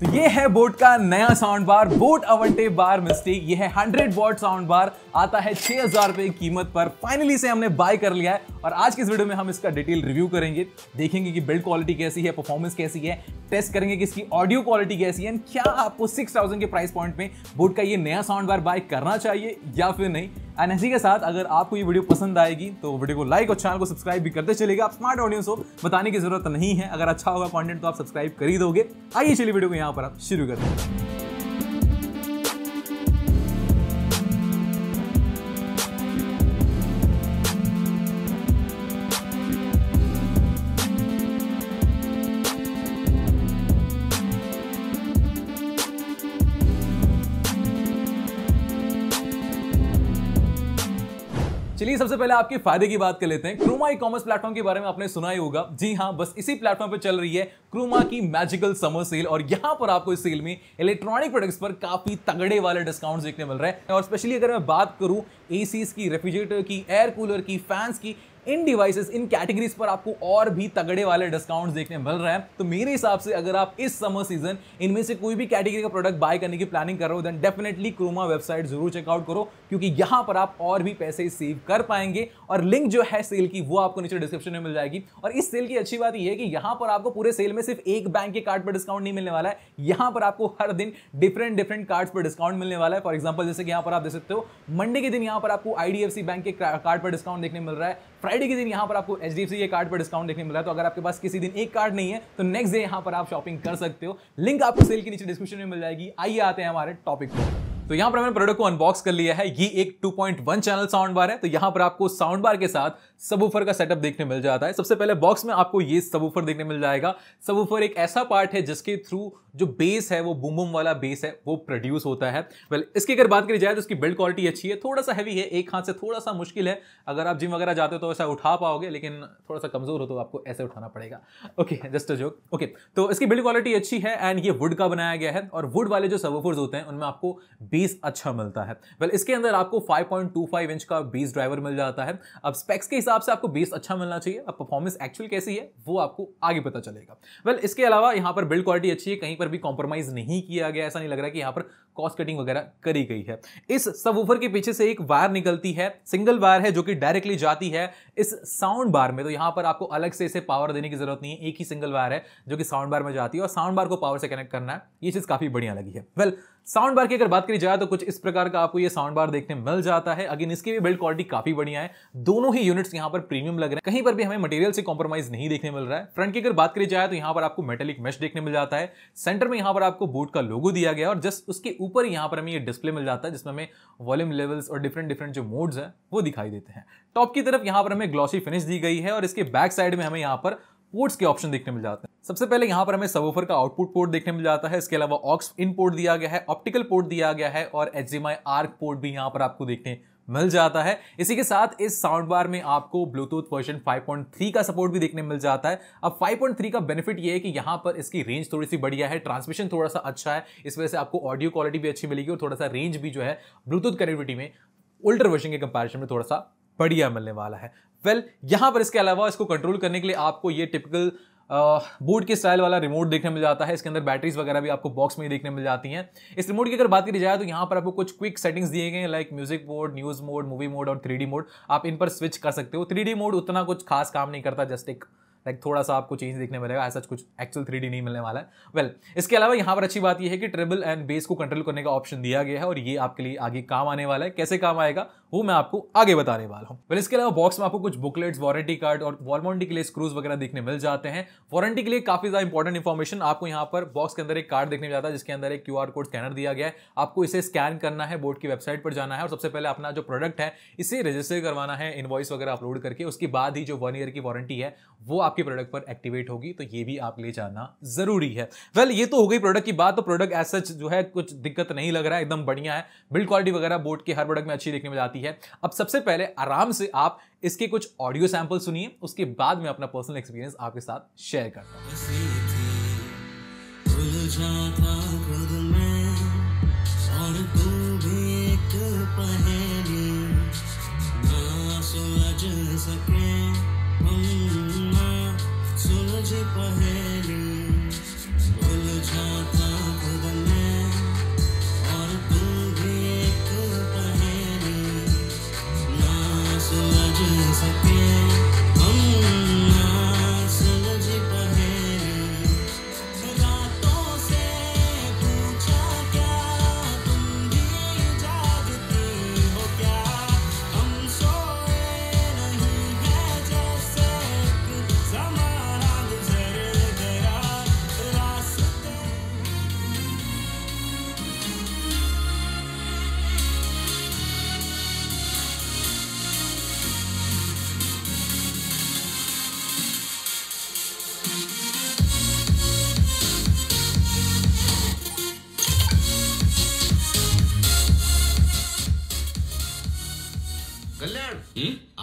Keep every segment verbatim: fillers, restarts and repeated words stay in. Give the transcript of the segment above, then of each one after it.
तो ये है बोट का नया साउंड बार बोAt Aavante बार मिस्टी। ये है हंड्रेड वॉट साउंड बार, आता है छह हजार रुपए की कीमत पर। फाइनली से हमने बाय कर लिया है और आज की इस वीडियो में हम इसका डिटेल रिव्यू करेंगे, देखेंगे कि बिल्ड क्वालिटी कैसी है, परफॉर्मेंस कैसी है, टेस्ट करेंगे कि इसकी ऑडियो क्वालिटी कैसी है, क्या आपको सिक्स थाउजेंड के प्राइस पॉइंट में बोट का ये नया साउंड बार बाय करना चाहिए या फिर नहीं। एंड इसी के साथ अगर आपको ये वीडियो पसंद आएगी तो वीडियो को लाइक और चैनल को सब्सक्राइब भी करते चलेगा। आप स्मार्ट ऑडियंस हो, बताने की जरूरत नहीं है। अगर अच्छा होगा कंटेंट तो आप सब्सक्राइब कर ही दोगे। आइए चलिए वीडियो को यहाँ पर आप शुरू करते हैं। चलिए सबसे पहले आपके फायदे की बात कर लेते हैं। क्रोमा ई कॉमर्स प्लेटफॉर्म के बारे में आपने सुना ही होगा। जी हाँ, बस इसी प्लेटफॉर्म पर चल रही है क्रोमा की मैजिकल समर सेल और यहाँ पर आपको इस सेल में इलेक्ट्रॉनिक प्रोडक्ट्स पर काफी तगड़े वाले डिस्काउंट्स देखने मिल रहे हैं। और स्पेशली अगर मैं बात करूँ एसीज की, रेफ्रिजरेटर की, एयर कूलर की, फैंस की, इन डिवाइसेस, इन कैटेगरीज पर आपको और भी तगड़े वाले डिस्काउंट्स देखने मिल रहे हैं। तो मेरे हिसाब से अगर आप इस समर सीजन इनमें से कोई भी कैटेगरी का प्रोडक्ट बाय करने की प्लानिंग कर रहे हो देन डेफिनेटली क्रोमा वेबसाइट जरूर चेकआउट करो, क्योंकि यहाँ पर आप और भी पैसे सेव कर पाएंगे। और लिंक जो है सेल की वो आपको नीचे डिस्क्रिप्शन में मिल जाएगी। और इस सेल की अच्छी बात यह है कि यहाँ पर आपको पूरे सेल में सिर्फ एक बैंक के कार्ड पर डिस्काउंट नहीं मिलने वाला है, यहाँ पर आपको हर दिन डिफरेंट डिफरेंट कार्ड्स पर डिस्काउंट मिलने वाला है। फॉर एग्जाम्पल जैसे कि यहाँ पर आप देख सकते हो, मंडे के दिन यहाँ पर आपको I D F C bank के कार्ड पर डिस्काउंट देखने मिल रहा है, फ्राइडे के दिन यहाँ पर आपको एच डी एफ सी के कार्ड पर डिस्काउंट देखने मिला है। तो अगर आपके पास किसी दिन एक कार्ड नहीं है तो नेक्स्ट डे यहाँ पर आप शॉपिंग कर सकते हो। लिंक आपको सेल के नीचे डिस्क्रिप्शन में मिल जाएगी। आइए आते हैं हमारे टॉपिक पर। तो यहाँ पर हमने प्रोडक्ट को अनबॉक्स कर लिया है। ये एक two point one channel sound bar है। तो यहाँ पर आपको साउंड बार के साथ सबवूफर का सेटअप देखने मिल जाता है। सबसे पहले बॉक्स में आपको ये सबवूफर देखने मिल जाएगा। सबवूफर एक ऐसा पार्ट है जिसके थ्रू जो बेस है, वो बूम बूम वाला बेस है, वो प्रोड्यूस होता है। वेल इसकी अगर बात करी जाए तो इसकी बिल्ड क्वालिटी अच्छी है। थोड़ा सा हैवी है, एक हाथ से थोड़ा सा मुश्किल है। अगर आप जिम वगैरह जाते हो तो ऐसा उठा पाओगे, लेकिन थोड़ा सा कमजोर हो तो आपको ऐसे उठाना पड़ेगा। Okay, just a joke. Okay, तो इसकी बिल्ड क्वालिटी अच्छी है एंड ये वुड का बनाया गया है। और वुड वाले जो सबवूफर्स होते हैं उनमें आपको बेस अच्छा मिलता है। वेल इसके अंदर आपको five point two five inch का बेस ड्राइवर मिल जाता है। अब स्पेक्स के हिसाब से आपको बेस अच्छा मिलना चाहिए। अब परफॉर्मेंस एक्चुअल कैसी है वो आपको आगे पता चलेगा। वेल इसके अलावा यहाँ पर बिल्ड क्वालिटी अच्छी है, कहीं पर भी कॉम्प्रोमाइज नहीं किया गया। ऐसा नहीं लग रहा कि यहाँ पर कॉस्ट कटिंग वगैरह करी गई है। इस सबवूफर के पीछे से एक वायर निकलती है, सिंगल वायर है जो कि डायरेक्टली जाती है इस साउंड बार में। तो यहाँ पर आपको अलग से इसे पावर देने की जरूरत नहीं है, एक ही सिंगल वायर है जो कि साउंड बार में जाती है और साउंड बार को पावर से कनेक्ट करना है। ये चीज काफी बढ़िया लगी है। वेल साउंड बार की अगर बात करी जाए तो कुछ इस प्रकार का आपको ये साउंड बार देखने मिल जाता है। अगेन इसकी भी बिल्ड क्वालिटी काफी बढ़िया है। दोनों ही यूनिट्स यहाँ पर प्रीमियम लग रहे हैं, कहीं पर भी हमें मटेरियल से कॉम्प्रोमाइज नहीं देखने मिल रहा है। फ्रंट की अगर बात करी जाए तो यहाँ पर आपको मेटेलिक मेश देखने मिल जाता है। सेंटर में यहाँ पर आपको बोट का लोगो दिया गया और जस्ट उसके ऊपर यहाँ पर हमें ये डिस्प्ले मिल जाता है जिसमें हमें वॉल्यूम लेवल्स और डिफरेंट डिफरेंट जो मोड्स हैं वो दिखाई देते हैं। टॉप की तरफ यहाँ पर हमें ग्लॉसी फिनिश दी गई है और इसके बैक साइड में हमें यहाँ पर पोर्ट्स के ऑप्शन देखने मिल जाते हैं। सबसे पहले यहाँ पर हमें सबवूफर का आउटपुट पोर्ट देखने मिल जाता है। इसके अलावा ऑक्स इन पोर्ट दिया गया है, ऑप्टिकल पोर्ट दिया गया है और H D M I arc port भी यहाँ पर आपको देखने मिल जाता है। इसी के साथ इस साउंड बार में आपको Bluetooth version five point three का सपोर्ट भी देखने मिल जाता है। अब फाइव पॉइंट थ्री का बेनिफिट ये है कि यहाँ पर इसकी रेंज थोड़ी सी बढ़िया है, ट्रांसमिशन थोड़ा सा अच्छा है, इस वजह से आपको ऑडियो क्वालिटी भी अच्छी मिलेगी और थोड़ा सा रेंज भी जो है ब्लूटूथ कनेक्टिविटी में ओल्डर वर्जन के कंपेरिजन में थोड़ा सा बढ़िया मिलने वाला है। वेल well, यहाँ पर इसके अलावा इसको कंट्रोल करने के लिए आपको ये टिपिकल बोट के स्टाइल वाला रिमोट देखने मिल जाता है। इसके अंदर बैटरीज वगैरह भी आपको बॉक्स में ही देखने मिल जाती हैं। इस रिमोट की अगर बात करी जाए तो यहाँ पर आपको कुछ क्विक सेटिंग्स दिए गए हैं, like music mode, news mode, movie mode और थ्री डी मोड। आप इन पर स्विच कर सकते हो। थ्री डी मोड उतना कुछ खास काम नहीं करता, जस्ट एक लाइक like थोड़ा सा आपको चेंज देखने मिलेगा, ऐसा कुछ एक्चुअल थ्री डी नहीं मिलने वाला है। वेल well, इसके अलावा यहाँ पर अच्छी बात यह है कि ट्रेबल एंड बेस को कंट्रोल करने का ऑप्शन दिया गया है और ये आपके लिए आगे काम आने वाला है। कैसे काम आएगा वो मैं आपको आगे बताने वाला हूँ। वेल well, इसके अलावा बॉक्स में आपको कुछ बुकलेट्स, वारंटी कार्ड और वॉल माउंट के लिए स्क्रूज वगैरह देखने मिल जाते हैं। वारंटी के लिए काफी ज़्यादा इंपॉर्टेंट इन्फॉर्मेशन आपको यहाँ पर बॉक्स के अंदर एक कार्ड देखने मिलता है जिसके अंदर एक क्यू आर कोड स्कैनर दिया गया है। आपको इसे स्कैन करना है, बोट की वेबसाइट पर जाना है और सबसे पहले अपना जो प्रोडक्ट है इसे रजिस्टर करवाना है इनवॉइस वगैरह अपलोड करके। उसके बाद ही जो वन ईयर की वारंटी है वो आपके प्रोडक्ट पर एक्टिवेट होगी। तो ये भी आपके लिए जानना जरूरी है। वेल well, ये तो हो गई प्रोडक्ट की बात। तो प्रोडक्ट एज सच जो है कुछ दिक्कत नहीं लग रहा है, एकदम बढ़िया है। बिल्ड क्वालिटी वगैरह बोट के हर प्रोडक्ट में अच्छी देखने में आती है। अब सबसे पहले आराम से आप इसके कुछ ऑडियो सैंपल सुनिए, उसके बाद में अपना पर्सनल एक्सपीरियंस आपके साथ शेयर करता हूं। पहले बोल जाता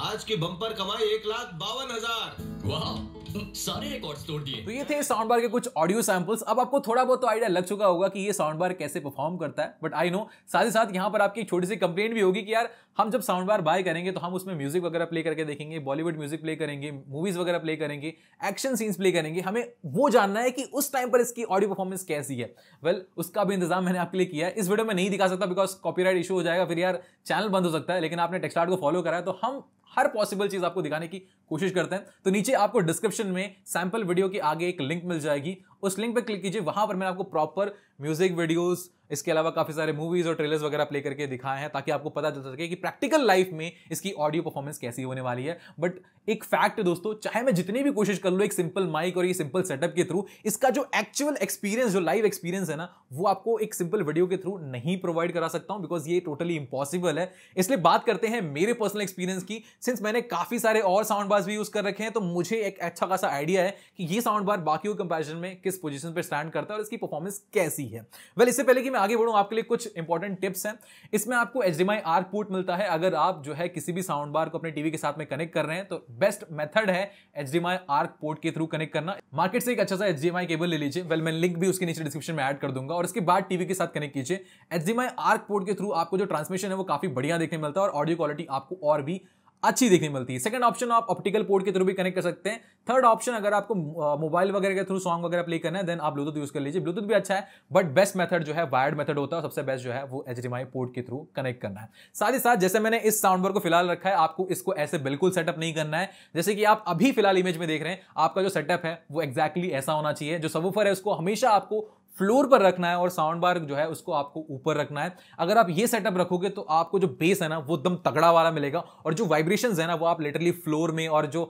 आज की बम्पर कमाई एक लाख बावन हजार वाह, सारे रिकॉर्ड्स तोड़ दिए। तो ये थे साउंड बार के कुछ ऑडियो सैंपल्स। अब आपको थोड़ा बहुत तो आइडिया लग चुका होगा कि ये साउंड बार कैसे परफॉर्म करता है, बट आई नो साथ ही साथ यहाँ पर आपकी छोटी सी कंप्लेंट भी होगी कि यार हम जब साउंड बार बाय करेंगे तो हम उसमें म्यूजिक वगैरह प्ले करके देखेंगे, बॉलीवुड म्यूजिक प्ले करेंगे, मूवीज वगैरह प्ले करेंगे, एक्शन सीन्स प्ले करेंगे, हमें वो जानना है कि उस टाइम पर इसकी ऑडियो परफॉर्मेंस कैसी है। वेल उसका भी इंतजाम मैंने आपके लिए किया है। इस वीडियो में नहीं दिखा सकता बिकॉज कॉपीराइट इशू हो जाएगा, फिर यार चैनल बंद हो सकता है, लेकिन आपने टेक्सटार्ट को फॉलो करा है तो हम हर पॉसिबल चीज आपको दिखाने की कोशिश करते हैं। तो नीचे आपको डिस्क्रिप्शन में सैंपल वीडियो के आगे एक लिंक मिल जाएगी, उस लिंक पर क्लिक कीजिए। वहां पर मैंने आपको प्रॉपर म्यूजिक वीडियोस, इसके अलावा काफी सारे मूवीज और ट्रेलर्स वगैरह प्ले करके दिखाए हैं ताकि आपको पता चल सके कि प्रैक्टिकल लाइफ में इसकी ऑडियो परफॉर्मेंस कैसी होने वाली है। बट एक फैक्ट दोस्तों, चाहे मैं जितनी भी कोशिश कर लूँ एक सिंपल माइक और ये सिंपल सेटअप के थ्रू, इसका जो एक्चुअल एक्सपीरियंस, जो लाइव एक्सपीरियंस है ना, वो आपको एक सिंपल वीडियो के थ्रू नहीं प्रोवाइड करा सकता हूँ बिकॉज ये टोटली इम्पॉसिबल है। इसलिए बात करते हैं मेरे पर्सनल एक्सपीरियंस की। सिंस मैंने काफी सारे और साउंड बार्स भी यूज कर रखे हैं तो मुझे एक अच्छा खासा आइडिया है कि ये साउंड बार बाकी कंपैरिजन में किस पोजीशन पर स्टैंड करता है और इसकी परफॉर्मेंस कैसी है। वेल इससे पहले कि मैं आगे बढ़ूं, आपके लिए कुछ इंपॉर्टेंट टिप्स हैं। इसमें आपको एचडीएमआई आर्क पोर्ट मिलता है। अगर आप जो है किसी भी साउंड बार को अपने टीवी के साथ में कनेक्ट कर रहे हैं तो बेस्ट मेथड है एचडीएमआई आर्क पोर्ट के थ्रू कनेक्ट करना। मार्केट से एक अच्छा सा एचडीएमआई केबल ले लीजिए। वेल मैं लिंक भी उसके नीचे डिस्क्रिप्शन में ऐड कर दूंगा और इसके बाद टीवी के साथ कनेक्ट कीजिए। एचडीएमआई आर्क पोर्ट के थ्रू आपको जो ट्रांसमिशन है वो काफी बढ़िया देखने मिलता है और ऑडियो क्वालिटी आपको और भी अच्छी देखने मिलती है। सेकंड ऑप्शन, आप ऑप्टिकल पोर्ट के थ्रू भी कनेक्ट कर सकते हैं। थर्ड ऑप्शन, अगर आपको मोबाइल वगैरह के थ्रू सॉन्ग वगैरह प्ले करना है देन आप ब्लूटूथ यूज कर लीजिए। ब्लूटूथ भी अच्छा है बट बेस्ट मेथड जो है वायर्ड मेथड होता है। सबसे बेस्ट जो है वो एचडीएमआई पोर्ट के थ्रू कनेक्ट करना है। साथ ही साथ जैसे मैंने इस साउंड बार को फिलहाल रखा है, आपको इसको ऐसे बिल्कुल सेटअप नहीं करना है जैसे कि आप अभी फिलहाल इमेज में देख रहे हैं। आपका जो सेटअप है वो एक्जैक्टली ऐसा होना चाहिए। जो सबवूफर है उसको हमेशा आपको फ्लोर पर रखना है और साउंड बार जो है उसको आपको ऊपर रखना है। अगर आप ये सेटअप रखोगे तो आपको जो बेस है ना वो एकदम तगड़ा वाला मिलेगा और जो वाइब्रेशंस है ना वो आप लिटरली फ्लोर में और जो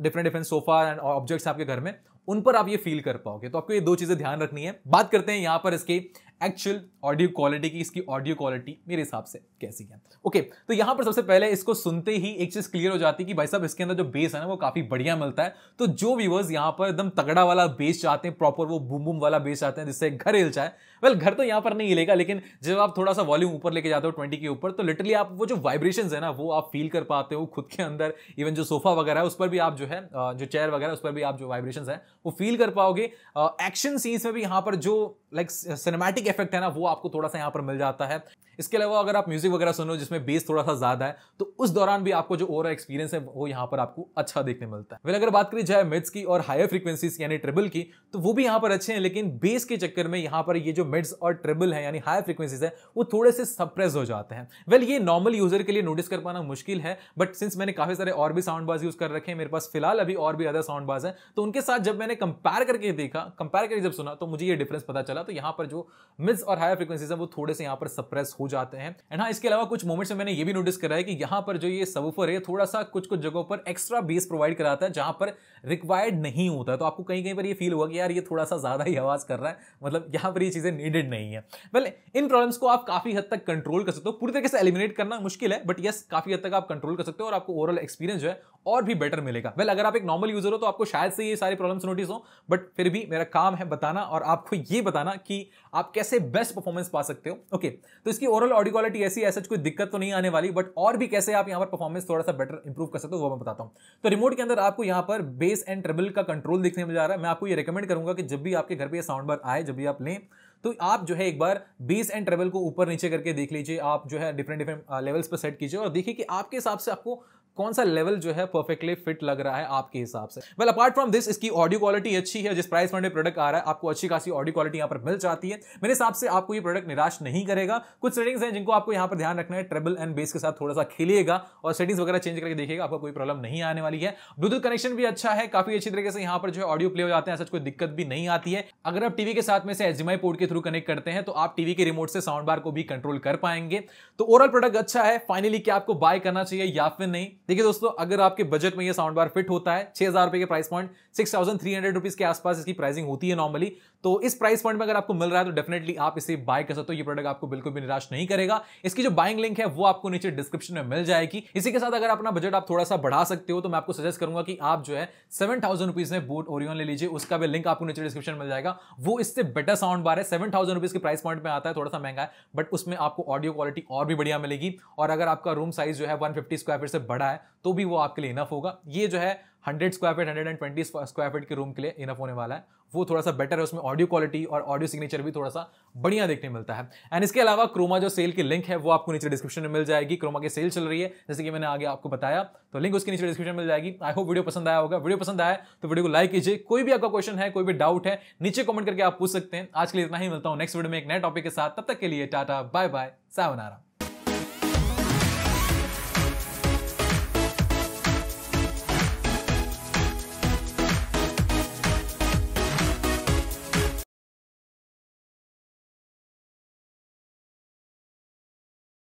different different sofa and objects आपके घर में उन पर आप ये फील कर पाओगे। तो आपको ये दो चीजें ध्यान रखनी है। बात करते हैं यहाँ पर इसके एक्चुअल ऑडियो क्वालिटी की। इसकी ऑडियो क्वालिटी मेरे हिसाब से कैसी है? ओके okay, तो यहाँ पर सबसे पहले इसको सुनते ही एक चीज क्लियर हो जाती है कि भाई साहब इसके अंदर जो बेस है ना वो काफी बढ़िया मिलता है। तो जो व्यूवर्स यहाँ पर एकदम तगड़ा वाला बेस चाहते हैं, प्रॉपर वो बूम बूम वाला बेस चाहते हैं जिससे घर हिल जाए, वेल घर तो यहाँ पर नहीं हिलेगा लेकिन जब आप थोड़ा सा वॉल्यूम ऊपर लेके जाते हो ट्वेंटी के ऊपर तो लिटरली आप वो जो वाइब्रेशन है ना वो आप फील कर पाते हो खुद के अंदर। इवन जो सोफा वगैरह है उस पर भी आप जो है, जो चेयर वगैरह उस पर भी आप जो वाइब्रेशन है वो फील कर पाओगे। एक्शन सीन्स में भी यहाँ पर जो लाइक सिनेमैटिक इफेक्ट है ना वो आपको थोड़ा सा यहाँ पर मिल जाता है। इसके अलावा अगर आप म्यूजिक वगैरह सुनो जिसमें बेस थोड़ा सा ज्यादा है तो उस दौरान भी आपको जो ओवरऑल एक्सपीरियंस है वो यहाँ पर आपको अच्छा देखने मिलता है। वेल अगर बात करी जाए मिड्स की और हायर फ्रीक्वेंसीज यानी ट्रिबल की तो वो भी यहाँ पर अच्छे हैं लेकिन बेस के चक्कर में यहाँ पर ये जो मिड्स और ट्रिबल है यानी हायर फ्रीक्वेंसीज है वो थोड़े से सप्रेस हो जाते हैं। वेल ये नॉर्मल यूजर के लिए नोटिस कर पाना मुश्किल है बट सिंस मैंने काफी सारे और भी साउंड बार्स यूज कर रखे हैं, मेरे पास फिलहाल अभी और भी अदर साउंड बार्स हैं तो उनके साथ जब मैंने कंपेयर करके देखा, कंपेयर करके जब सुना तो मुझे ये डिफरेंस पता चला। तो यहाँ पर जो मिड्स और हायर फ्रीक्वेंसीज है वो थोड़े से यहाँ पर सप्रेस हो जाते हैं। एंड हाँ, इसके अलावा कुछ मोमेंट्स में मैंने ये भी नोटिस करा है कि यहाँ पर जो ये सबवूफर है थोड़ा सा कुछ कुछ जगहों पर एक्स्ट्रा बेस प्रोवाइड कराता है जहाँ पर रिक्वायर्ड नहीं होता है। तो आपको कहीं कहीं पर ये फील हुआ कि यार ये थोड़ा सा ज्यादा ही आवाज कर रहा है, मतलब यहाँ पर ये चीजें नीडेड नहीं है। वेल इन प्रॉब्लम्स को आप काफी हद तक कंट्रोल कर सकते हो। पूरी तरीके से एलिमिनेट करना मुश्किल है बट यस काफी हद तक आप कंट्रोल कर सकते हो और आपको ओवरऑल एक्सपीरियंस जो है और भी बेटर मिलेगा। वेल अगर आप एक नॉर्मल यूजर हो तो आपको शायद से ये सारी प्रॉब्लम्स नोटिस हो बट फिर भी मेरा काम है बताना और आपको ये बताना कि आप कैसे बेस्ट परफॉर्मेंस पा सकते हो। ओके okay, तो इसकी ओवरऑल ऑडियो क्वालिटी ऐसी ऐसा कोई दिक्कत तो नहीं आने वाली बट और भी कैसे आप यहाँ पर परफॉर्मेंस थोड़ा सा बेटर इंप्रूव कर सकते हो वो मैं बताता हूँ। तो रिमोट के अंदर आपको यहाँ पर बेस एंड ट्रेबल का कंट्रोल देखने में जा रहा है। मैं आपको ये रिकमेंड करूंगा कि जब भी आपके घर पर ये साउंड बार आए, जब भी आप लें तो आप जो है एक बार बेस एंड ट्रेबल को ऊपर नीचे करके देख लीजिए। आप जो है डिफरेंट डिफरेंट लेवल्स पर सेट कीजिए और देखिए कि आपके हिसाब से आपको कौन सा लेवल जो है परफेक्टली फिट लग रहा है आपके हिसाब से। वेल अपार्ट फ्रॉम दिस इसकी ऑडियो क्वालिटी अच्छी है। जिस प्राइस पॉइंट में प्रोडक्ट आ रहा है आपको अच्छी खासी ऑडियो क्वालिटी यहाँ पर मिल जाती है। मेरे हिसाब से आपको ये प्रोडक्ट निराश नहीं करेगा। कुछ सेटिंग्स हैं जिनको आपको यहाँ पर ध्यान रखना है। ट्रेबल एंड बेस के साथ थोड़ा सा खेलिएगा और सेटिंग्स वगैरह चेंज करके देखिएगा, आपको कोई प्रॉब्लम नहीं आने वाली है। ब्लूटूथ कनेक्शन भी अच्छा है, काफी अच्छी तरीके से यहाँ पर जो है ऑडियो प्ले हो जाते हैं, ऐसा कोई दिक्कत भी नहीं आती है। अगर आप टीवी के साथ में से एचडीएमआई पोर्ट के थ्रू कनेक्ट करते हैं तो आप टीवी के रिमोट से साउंड बार को भी कंट्रोल कर पाएंगे। तो ओवरऑल प्रोडक्ट अच्छा है। फाइनली क्या आपको बाय करना चाहिए या फिर नहीं? देखिए दोस्तों, अगर आपके बजट में ये साउंड बार फिट होता है, छह हजार रुपए के price point, six thousand three hundred rupees के आसपास इसकी प्राइसिंग होती है नॉर्मली, तो इस प्राइस पॉइंट में अगर आपको मिल रहा है तो डेफिनेटली आप इसे बाय कर सकते हो। ये प्रोडक्ट आपको बिल्कुल भी निराश नहीं करेगा। इसकी जो बाइंग लिंक है वो आपको नीचे डिस्क्रिप्शन में मिल जाएगी। इसी के साथ अगर अपना बजट आप थोड़ा सा बढ़ा सकते हो तो मैं आपको सजेस्ट करूंगा कि आप जो है सेवन थाउजेंड रुपीज में बोAt Orion ले लीजिए। उसका भी लिंक आपको नीचे डिस्क्रिप्शन में मिल जाएगा। वो इससे बेटर साउंड बार है, सेवन थाउजेंड रुपीज के प्राइस पॉइंट में आता है, थोड़ा सा महंगा है, बट उसमें आपको ऑडियो क्वालिटी और भी बढ़िया मिलेगी। और अगर आपका रूम साइज जो है वन फिफ्टी स्क्वायर फीट से बड़ा है तो भी वो आपके लिए इनफ होगा। ये जो है hundred square feet hundred and twenty square feet के रूम के लिए इनफ होने वाला है। वो थोड़ा सा बेटर है, उसमें ऑडियो क्वालिटी और ऑडियो सिग्नेचर भी थोड़ा सा बढ़िया देखने मिलता है। एंड इसके अलावा क्रोमा जो सेल की लिंक है वो आपको नीचे डिस्क्रिप्शन में मिल जाएगी। क्रोमा की सेल चल रही है जैसे कि मैंने आगे आपको बताया, तो लिंक उसके नीचे डिस्क्रिप्शन में मिल जाएगी। आई होप वीडियो पसंद आया होगा। वीडियो पसंद आया तो वीडियो को लाइक कीजिए। कोई भी आपका क्वेश्चन है, कोई भी डाउट है, नीचे कॉमेंट करके आप पूछ सकते हैं। आज के लिए इतना ही, मिलता हूँ नेक्स्ट वीडियो में एक नए टॉपिक के साथ। तब तक के लिए टाटा, बाय बाय, सावनारा।